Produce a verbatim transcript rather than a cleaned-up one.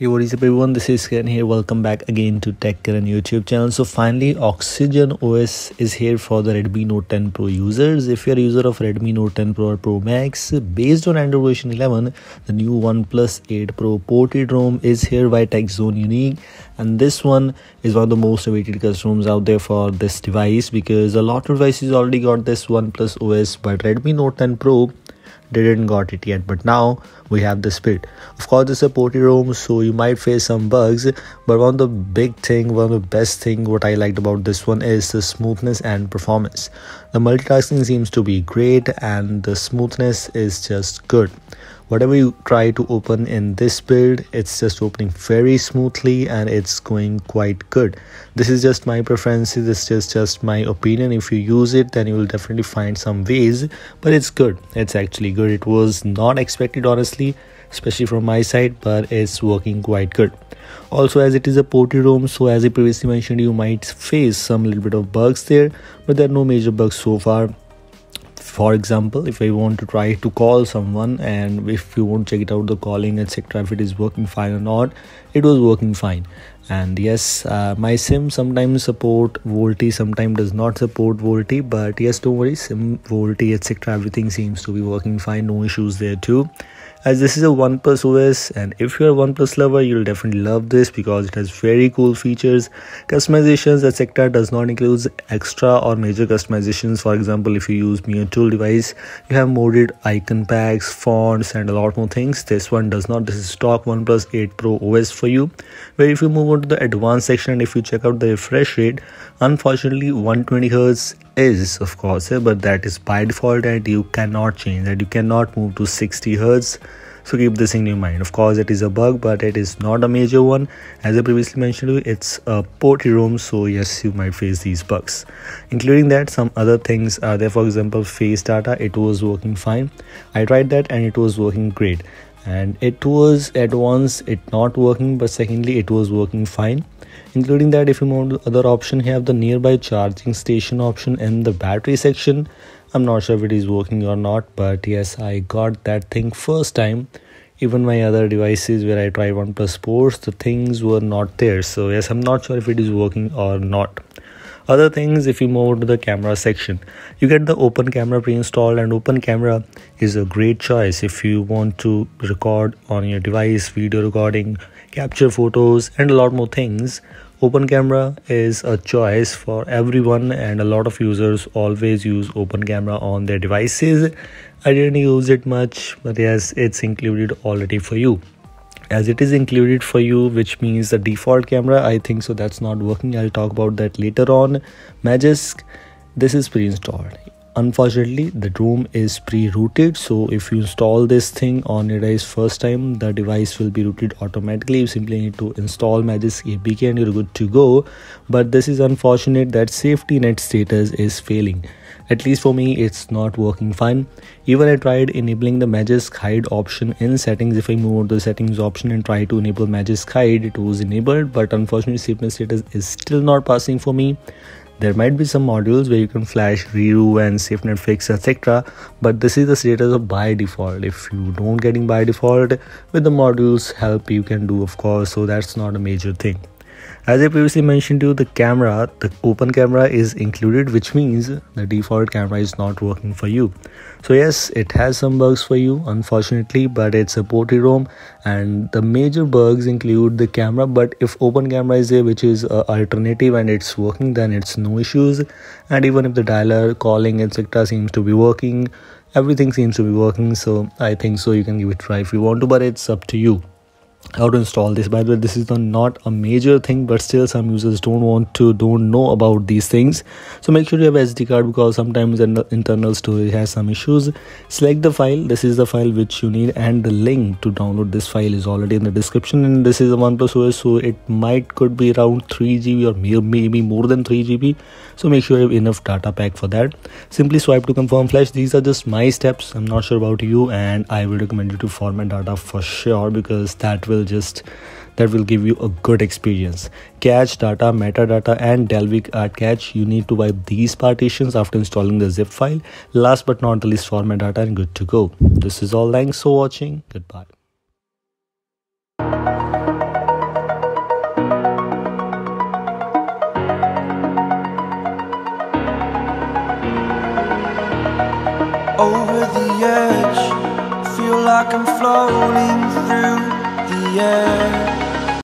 Hey, what is up everyone, this is Karan here. Welcome back again to Tech Karan YouTube channel. So finally Oxygen O S is here for the Redmi Note ten Pro users. If you are a user of Redmi Note ten Pro or Pro Max based on Android version eleven, the new OnePlus eight Pro ported ROM is here by Tech Zone Unique, and this one is one of the most awaited customs out there for this device, because a lot of devices already got this OnePlus O S, but Redmi Note ten Pro didn't got it yet. But now we have this bit. Of course it's a ported ROM, so you might face some bugs, but one of the big thing, one of the best thing what I liked about this one is the smoothness and performance. The multitasking seems to be great and the smoothness is just good. Whatever you try to open in this build, it's just opening very smoothly and it's going quite good. This is just my preferences, this is just my opinion. If you use it, then you will definitely find some ways, but it's good. It's actually good. It was not expected, honestly, especially from my side, but it's working quite good. Also, as it is a ported ROM, so as I previously mentioned, you might face some little bit of bugs there, but there are no major bugs so far. For example, if I want to try to call someone, and if you want to check it out, the calling etc, if it is working fine or not, it was working fine. And yes, uh, my SIM sometimes support VoLTE, sometimes does not support VoLTE, but yes, don't worry, SIM, VoLTE etc, everything seems to be working fine, no issues there too. As this is a OnePlus O S, and if you're a OnePlus lover, you'll definitely love this because it has very cool features. Customizations etc does not include extra or major customizations. For example, if you use M I U I tool device, you have modded icon packs, fonts and a lot more things. This one does not. This is stock OnePlus eight Pro O S for you. Where if you move on to the advanced section and if you check out the refresh rate, unfortunately one hundred twenty hertz is of course, but that is by default and you cannot change that. You cannot move to sixty hertz, so keep this in your mind. Of course it is a bug, but it is not a major one. As I previously mentioned, it's a ported ROM, so yes, you might face these bugs. Including that, some other things are there. For example, face data, it was working fine. I tried that and it was working great, and it was at once it not working, but secondly it was working fine. Including that, if you move to other option, you have the nearby charging station option in the battery section. I'm not sure if it is working or not, but yes, I got that thing first time. Even my other devices where I tried OnePlus Sports, the things were not there, so yes, I'm not sure if it is working or not. Other things, if you move to the camera section, you get the open camera pre-installed, and open camera is a great choice if you want to record on your device, video recording, capture photos and a lot more things. Open camera is a choice for everyone, and a lot of users always use open camera on their devices. I didn't use it much, but yes, it's included already for you. As it is included for you, which means the default camera, I think so that's not working. I'll talk about that later on. Magisk, this is pre-installed. Unfortunately, the ROM is pre-rooted, so if you install this thing on your device first time, the device will be rooted automatically. You simply need to install Magisk A P K and you're good to go. But this is unfortunate that safety net status is failing. At least for me, it's not working fine. Even I tried enabling the Magisk hide option in settings. If I move on to the settings option and try to enable Magisk hide, it was enabled, but unfortunately safety net status is still not passing for me. There might be some modules where you can flash R R U and SafeNetFix et cetera, but this is the status of by default. If you don't getting by default, with the modules help you can do of course, so that's not a major thing. As I previously mentioned to you, the camera, the open camera is included, which means the default camera is not working for you. So yes, it has some bugs for you, unfortunately, but it's a ported ROM, and the major bugs include the camera. But if open camera is there, which is an alternative, and it's working, then it's no issues. And even if the dialer, calling et cetera seems to be working, everything seems to be working. So I think so you can give it a try if you want to, but it's up to you how to install this. By the way, this is not a major thing, but still some users don't want to don't know about these things, so make sure you have S D card, because sometimes the internal storage has some issues. Select the file. This is the file which you need, and the link to download this file is already in the description. And this is a OnePlus O S, so it might could be around three G B or maybe more than three G B, so make sure you have enough data pack for that. Simply swipe to confirm flash. These are just my steps. I'm not sure about you, and I will recommend you to format data for sure, because that will just that will give you a good experience. Cache, data, metadata and Dalvik are cache. You need to wipe these partitions after installing the zip file. Last but not the least, format data and good to go. This is all. Thanks for watching. Goodbye. edge. Feel like I'm floating through the air.